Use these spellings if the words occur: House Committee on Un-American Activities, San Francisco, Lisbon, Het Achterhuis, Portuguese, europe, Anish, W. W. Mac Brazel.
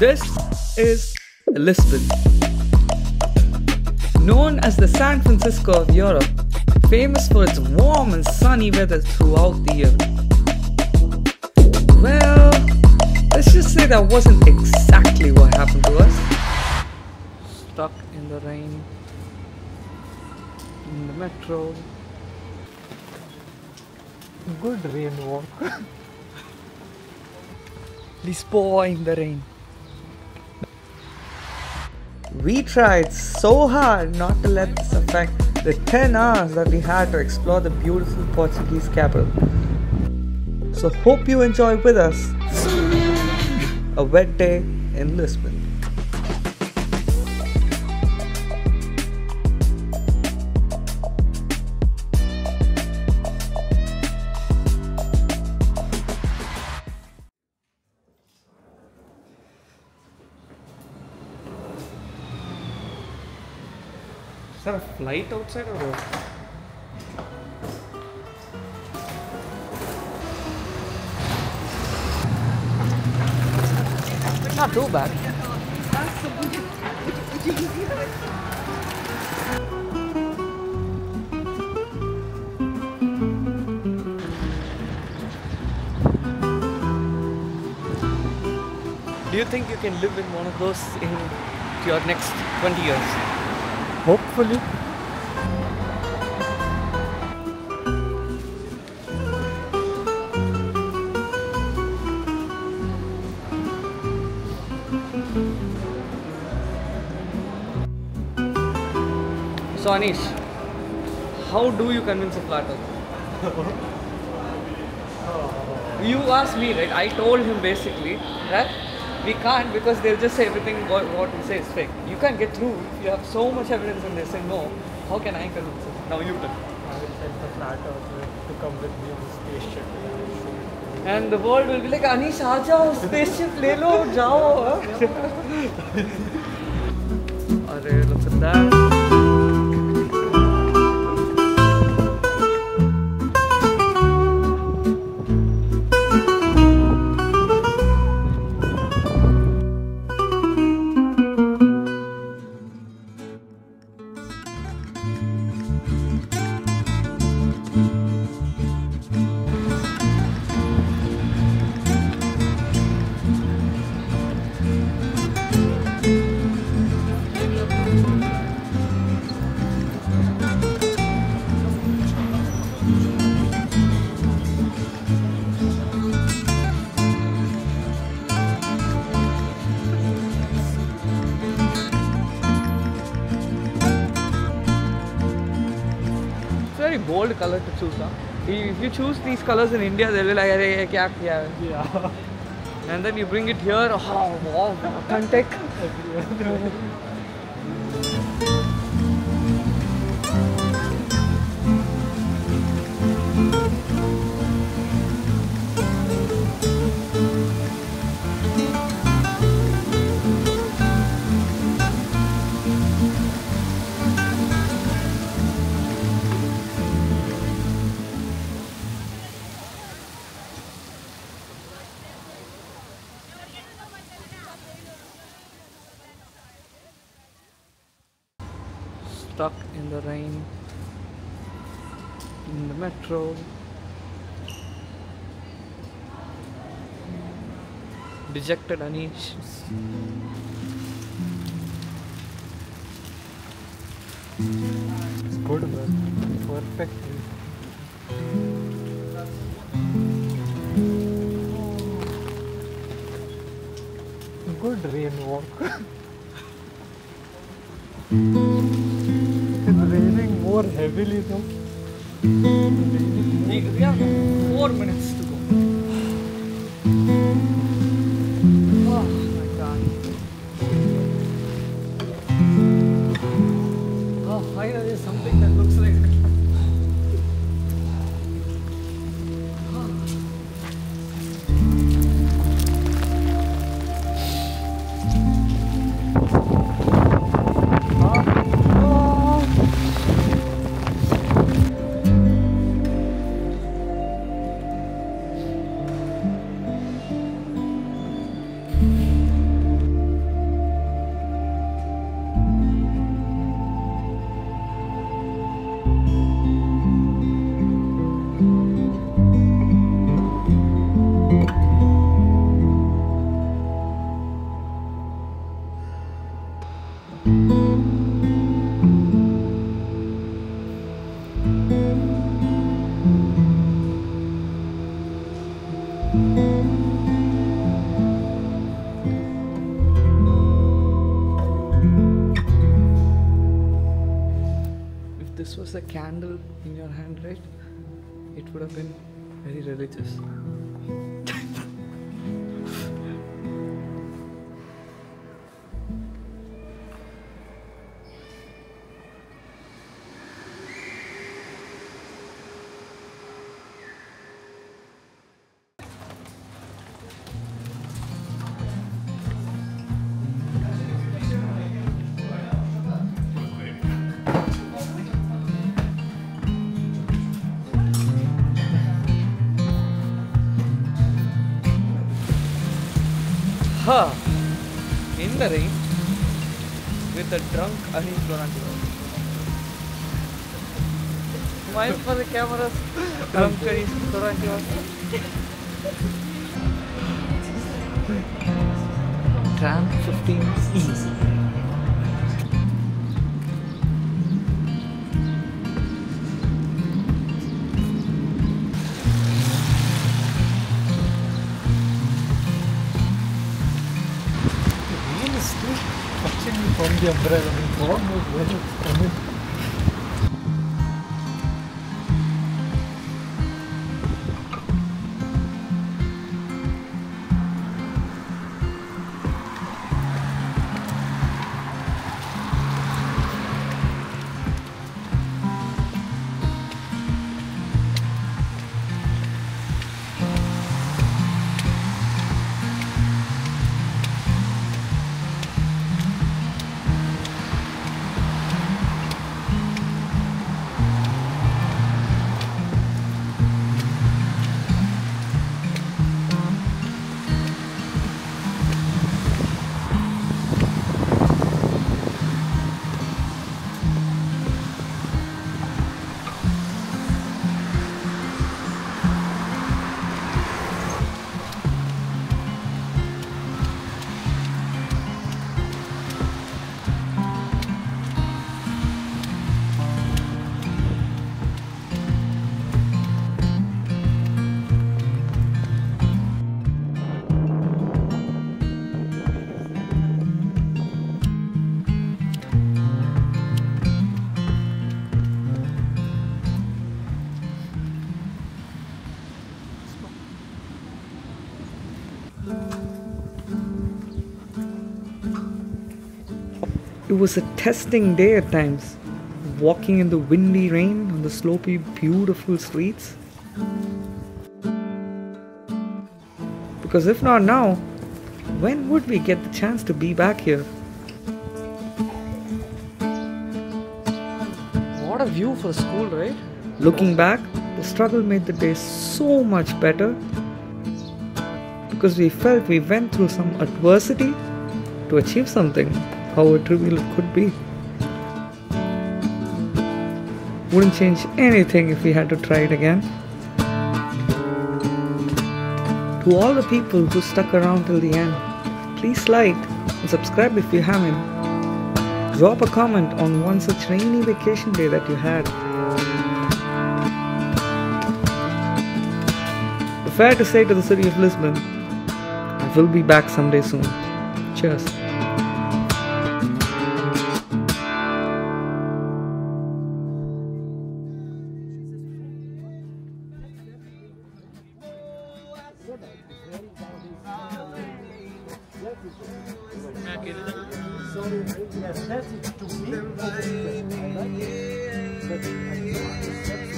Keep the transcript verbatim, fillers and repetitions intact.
This is Lisbon. Known as the San Francisco of Europe, famous for its warm and sunny weather throughout the year. Well, let's just say that wasn't exactly what happened to us. Stuck in the rain, in the metro. Good rain walk. Lisbon in the rain. We tried so hard not to let this affect the ten hours that we had to explore the beautiful Portuguese capital. So hope you enjoy with us a wet day in Lisbon. Is there a flight outside or what? It's not too bad. Do you think you can live in one of those in your next twenty years? Hopefully. So Anish, how do you convince a flatter? You asked me, right? I told him basically that we can't, because they'll just say everything what, what we say is fake. You can't get through. You have so much evidence and they say no. How can I convince it? Now you tell. I will send the flat earther to come with me on the spaceship. And the world will be like, Anish, aajao, spaceship, le lo, jao. Arre, look at that. Bold color to choose. Huh? If you choose these colors in India, they'll be like, hey, kya kya. Yeah. And then you bring it here, oh wow, authentic. Stuck in the rain, in the metro. Dejected Anish. It's good, bro. Perfect. Good rain walk. Raining more heavily though. We have four minutes to go. Oh my god. Oh, finally is something that looks like it. a candle in your hand, right? It would have been very religious. Huh. In the rain, with a drunk Anish Florentino. Smile for the cameras, drunk Anish Florentino. Tram fifteen E. From the umbrella, I mean, where it's coming. It was a testing day at times, walking in the windy rain on the slopey, beautiful streets. Because if not now, when would we get the chance to be back here? What a view for school, right? Looking back, the struggle made the day so much better because we felt we went through some adversity to achieve something. How trivial it could be. Wouldn't change anything if we had to try it again. To all the people who stuck around till the end, please like and subscribe if you haven't. Drop a comment on one such rainy vacation day that you had. Fair to say to the city of Lisbon, I will be back someday soon. Cheers. Yes, that's it to me. But I